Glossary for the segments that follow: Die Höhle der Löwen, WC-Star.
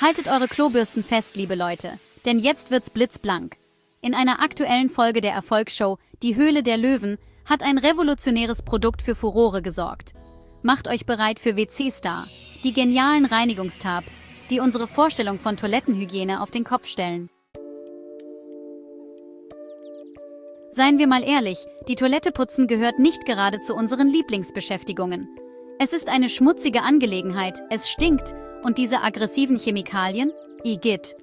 Haltet eure Klobürsten fest, liebe Leute, denn jetzt wird's blitzblank. In einer aktuellen Folge der Erfolgsshow Die Höhle der Löwen hat ein revolutionäres Produkt für Furore gesorgt. Macht euch bereit für WC-Star, die genialen Reinigungstabs, die unsere Vorstellung von Toilettenhygiene auf den Kopf stellen. Seien wir mal ehrlich, die Toilette putzen gehört nicht gerade zu unseren Lieblingsbeschäftigungen. Es ist eine schmutzige Angelegenheit, es stinkt und diese aggressiven Chemikalien? Igitt.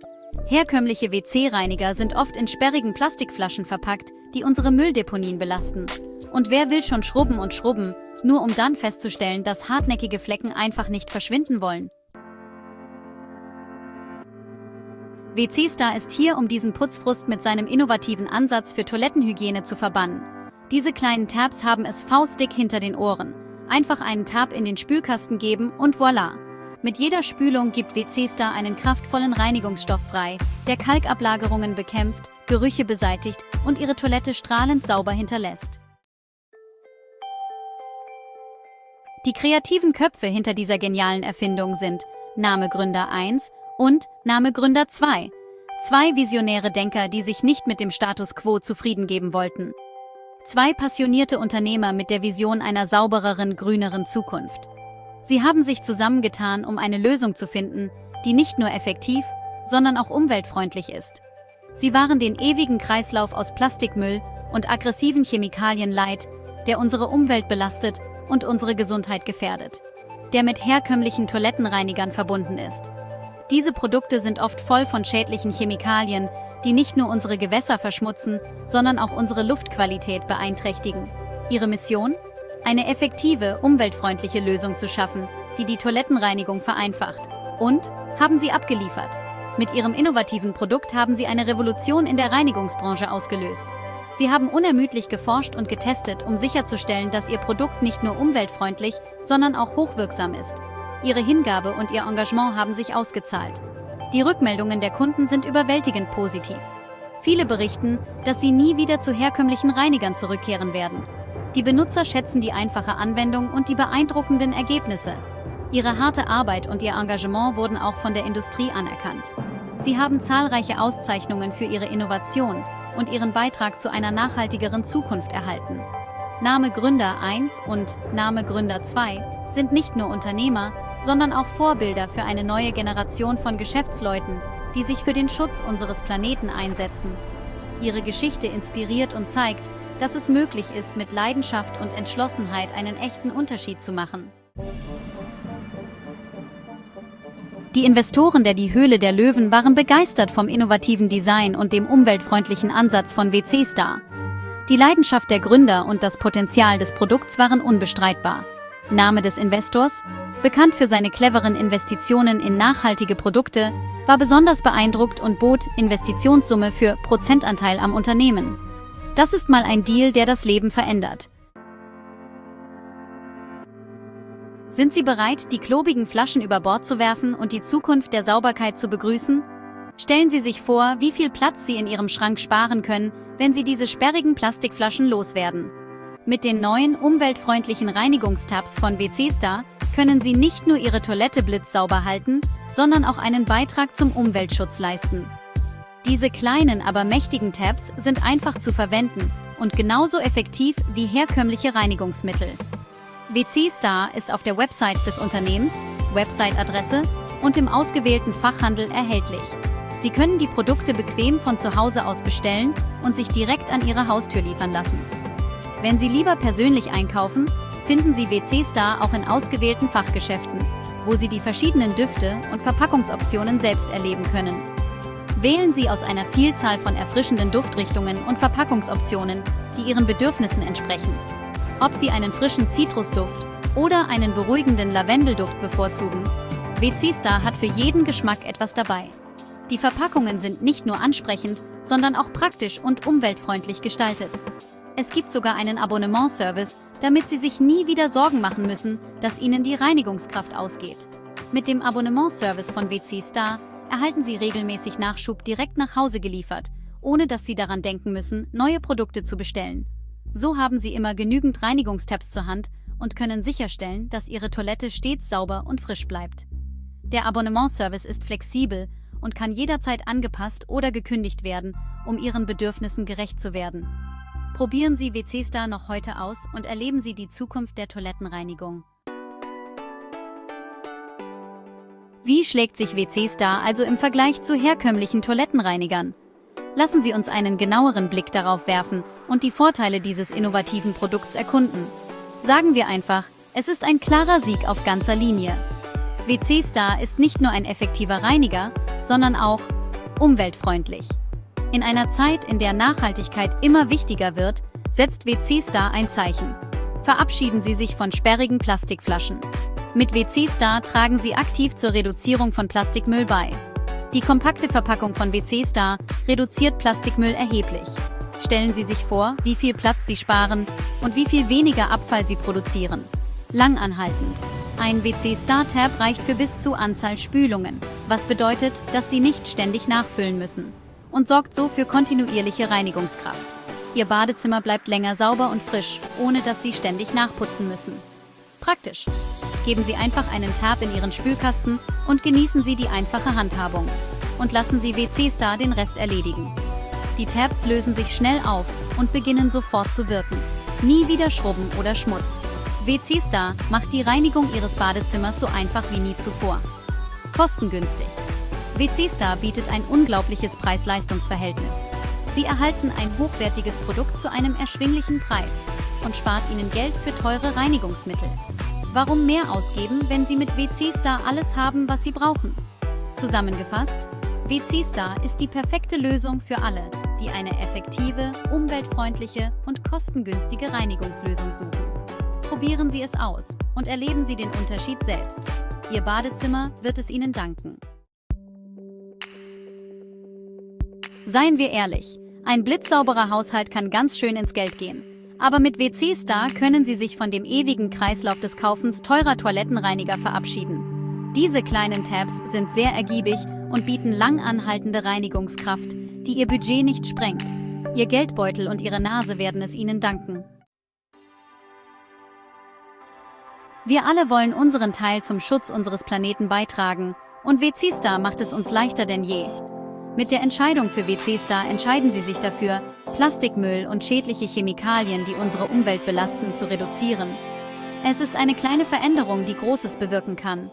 Herkömmliche WC-Reiniger sind oft in sperrigen Plastikflaschen verpackt, die unsere Mülldeponien belasten. Und wer will schon schrubben und schrubben, nur um dann festzustellen, dass hartnäckige Flecken einfach nicht verschwinden wollen? WC-Star ist hier, um diesen Putzfrust mit seinem innovativen Ansatz für Toilettenhygiene zu verbannen. Diese kleinen Tabs haben es faustdick hinter den Ohren. Einfach einen Tab in den Spülkasten geben und voilà! Mit jeder Spülung gibt WC-Star einen kraftvollen Reinigungsstoff frei, der Kalkablagerungen bekämpft, Gerüche beseitigt und ihre Toilette strahlend sauber hinterlässt. Die kreativen Köpfe hinter dieser genialen Erfindung sind Name Gründer 1 und Name Gründer 2. Zwei visionäre Denker, die sich nicht mit dem Status quo zufrieden geben wollten. Zwei passionierte Unternehmer mit der Vision einer saubereren, grüneren Zukunft. Sie haben sich zusammengetan, um eine Lösung zu finden, die nicht nur effektiv, sondern auch umweltfreundlich ist. Sie waren den ewigen Kreislauf aus Plastikmüll und aggressiven Chemikalien leid, der unsere Umwelt belastet und unsere Gesundheit gefährdet, der mit herkömmlichen Toilettenreinigern verbunden ist. Diese Produkte sind oft voll von schädlichen Chemikalien, die nicht nur unsere Gewässer verschmutzen, sondern auch unsere Luftqualität beeinträchtigen. Ihre Mission? Eine effektive, umweltfreundliche Lösung zu schaffen, die die Toilettenreinigung vereinfacht. Und haben sie abgeliefert. Mit ihrem innovativen Produkt haben sie eine Revolution in der Reinigungsbranche ausgelöst. Sie haben unermüdlich geforscht und getestet, um sicherzustellen, dass ihr Produkt nicht nur umweltfreundlich, sondern auch hochwirksam ist. Ihre Hingabe und ihr Engagement haben sich ausgezahlt. Die Rückmeldungen der Kunden sind überwältigend positiv. Viele berichten, dass sie nie wieder zu herkömmlichen Reinigern zurückkehren werden. Die Benutzer schätzen die einfache Anwendung und die beeindruckenden Ergebnisse. Ihre harte Arbeit und ihr Engagement wurden auch von der Industrie anerkannt. Sie haben zahlreiche Auszeichnungen für ihre Innovation und ihren Beitrag zu einer nachhaltigeren Zukunft erhalten. Name Gründer 1 und Name Gründer 2 sind nicht nur Unternehmer, sondern auch Vorbilder für eine neue Generation von Geschäftsleuten, die sich für den Schutz unseres Planeten einsetzen. Ihre Geschichte inspiriert und zeigt, dass es möglich ist, mit Leidenschaft und Entschlossenheit einen echten Unterschied zu machen. Die Investoren der Die Höhle der Löwen waren begeistert vom innovativen Design und dem umweltfreundlichen Ansatz von WC-Star. Die Leidenschaft der Gründer und das Potenzial des Produkts waren unbestreitbar. Name des Investors, bekannt für seine cleveren Investitionen in nachhaltige Produkte, war besonders beeindruckt und bot Investitionssumme für Prozentanteil am Unternehmen. Das ist mal ein Deal, der das Leben verändert. Sind Sie bereit, die klobigen Flaschen über Bord zu werfen und die Zukunft der Sauberkeit zu begrüßen? Stellen Sie sich vor, wie viel Platz Sie in Ihrem Schrank sparen können, wenn Sie diese sperrigen Plastikflaschen loswerden. Mit den neuen, umweltfreundlichen Reinigungstabs von WC-Star können Sie nicht nur Ihre Toilette blitzsauber halten, sondern auch einen Beitrag zum Umweltschutz leisten. Diese kleinen, aber mächtigen Tabs sind einfach zu verwenden und genauso effektiv wie herkömmliche Reinigungsmittel. WC-Star ist auf der Website des Unternehmens, Website-Adresse und im ausgewählten Fachhandel erhältlich. Sie können die Produkte bequem von zu Hause aus bestellen und sich direkt an Ihre Haustür liefern lassen. Wenn Sie lieber persönlich einkaufen, finden Sie WC-Star auch in ausgewählten Fachgeschäften, wo Sie die verschiedenen Düfte und Verpackungsoptionen selbst erleben können. Wählen Sie aus einer Vielzahl von erfrischenden Duftrichtungen und Verpackungsoptionen, die Ihren Bedürfnissen entsprechen. Ob Sie einen frischen Zitrusduft oder einen beruhigenden Lavendelduft bevorzugen, WC-Star hat für jeden Geschmack etwas dabei. Die Verpackungen sind nicht nur ansprechend, sondern auch praktisch und umweltfreundlich gestaltet. Es gibt sogar einen Abonnementservice, damit Sie sich nie wieder Sorgen machen müssen, dass Ihnen die Reinigungskraft ausgeht. Mit dem Abonnementservice von WC-Star erhalten Sie regelmäßig Nachschub direkt nach Hause geliefert, ohne dass Sie daran denken müssen, neue Produkte zu bestellen. So haben Sie immer genügend Reinigungstabs zur Hand und können sicherstellen, dass Ihre Toilette stets sauber und frisch bleibt. Der Abonnementservice ist flexibel und kann jederzeit angepasst oder gekündigt werden, um Ihren Bedürfnissen gerecht zu werden. Probieren Sie WC-Star noch heute aus und erleben Sie die Zukunft der Toilettenreinigung. Wie schlägt sich WC-Star also im Vergleich zu herkömmlichen Toilettenreinigern? Lassen Sie uns einen genaueren Blick darauf werfen und die Vorteile dieses innovativen Produkts erkunden. Sagen wir einfach, es ist ein klarer Sieg auf ganzer Linie. WC-Star ist nicht nur ein effektiver Reiniger, sondern auch umweltfreundlich. In einer Zeit, in der Nachhaltigkeit immer wichtiger wird, setzt WC-Star ein Zeichen. Verabschieden Sie sich von sperrigen Plastikflaschen. Mit WC-Star tragen Sie aktiv zur Reduzierung von Plastikmüll bei. Die kompakte Verpackung von WC-Star reduziert Plastikmüll erheblich. Stellen Sie sich vor, wie viel Platz Sie sparen und wie viel weniger Abfall Sie produzieren. Langanhaltend. Ein WC-Star-Tab reicht für bis zu Anzahl Spülungen, was bedeutet, dass Sie nicht ständig nachfüllen müssen und sorgt so für kontinuierliche Reinigungskraft. Ihr Badezimmer bleibt länger sauber und frisch, ohne dass Sie ständig nachputzen müssen. Praktisch. Geben Sie einfach einen Tab in Ihren Spülkasten und genießen Sie die einfache Handhabung. Und lassen Sie WC-Star den Rest erledigen. Die Tabs lösen sich schnell auf und beginnen sofort zu wirken. Nie wieder Schrubben oder Schmutz. WC-Star macht die Reinigung Ihres Badezimmers so einfach wie nie zuvor. Kostengünstig. WC-Star bietet ein unglaubliches Preis-Leistungs-Verhältnis. Sie erhalten ein hochwertiges Produkt zu einem erschwinglichen Preis und spart Ihnen Geld für teure Reinigungsmittel. Warum mehr ausgeben, wenn Sie mit WC-Star alles haben, was Sie brauchen? Zusammengefasst, WC-Star ist die perfekte Lösung für alle, die eine effektive, umweltfreundliche und kostengünstige Reinigungslösung suchen. Probieren Sie es aus und erleben Sie den Unterschied selbst. Ihr Badezimmer wird es Ihnen danken. Seien wir ehrlich, ein blitzsauberer Haushalt kann ganz schön ins Geld gehen. Aber mit WC-Star können Sie sich von dem ewigen Kreislauf des Kaufens teurer Toilettenreiniger verabschieden. Diese kleinen Tabs sind sehr ergiebig und bieten langanhaltende Reinigungskraft, die Ihr Budget nicht sprengt. Ihr Geldbeutel und Ihre Nase werden es Ihnen danken. Wir alle wollen unseren Teil zum Schutz unseres Planeten beitragen und WC-Star macht es uns leichter denn je. Mit der Entscheidung für WC-Star entscheiden Sie sich dafür, Plastikmüll und schädliche Chemikalien, die unsere Umwelt belasten, zu reduzieren. Es ist eine kleine Veränderung, die Großes bewirken kann.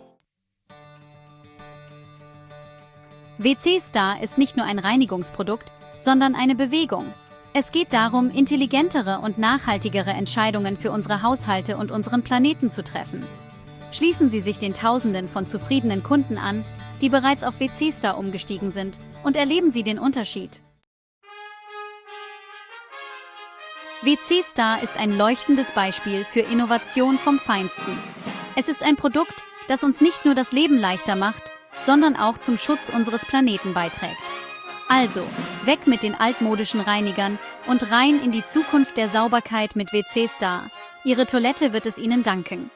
WC-Star ist nicht nur ein Reinigungsprodukt, sondern eine Bewegung. Es geht darum, intelligentere und nachhaltigere Entscheidungen für unsere Haushalte und unseren Planeten zu treffen. Schließen Sie sich den Tausenden von zufriedenen Kunden an, die bereits auf WC-Star umgestiegen sind, und erleben Sie den Unterschied. WC-Star ist ein leuchtendes Beispiel für Innovation vom Feinsten. Es ist ein Produkt, das uns nicht nur das Leben leichter macht, sondern auch zum Schutz unseres Planeten beiträgt. Also, weg mit den altmodischen Reinigern und rein in die Zukunft der Sauberkeit mit WC-Star. Ihre Toilette wird es Ihnen danken.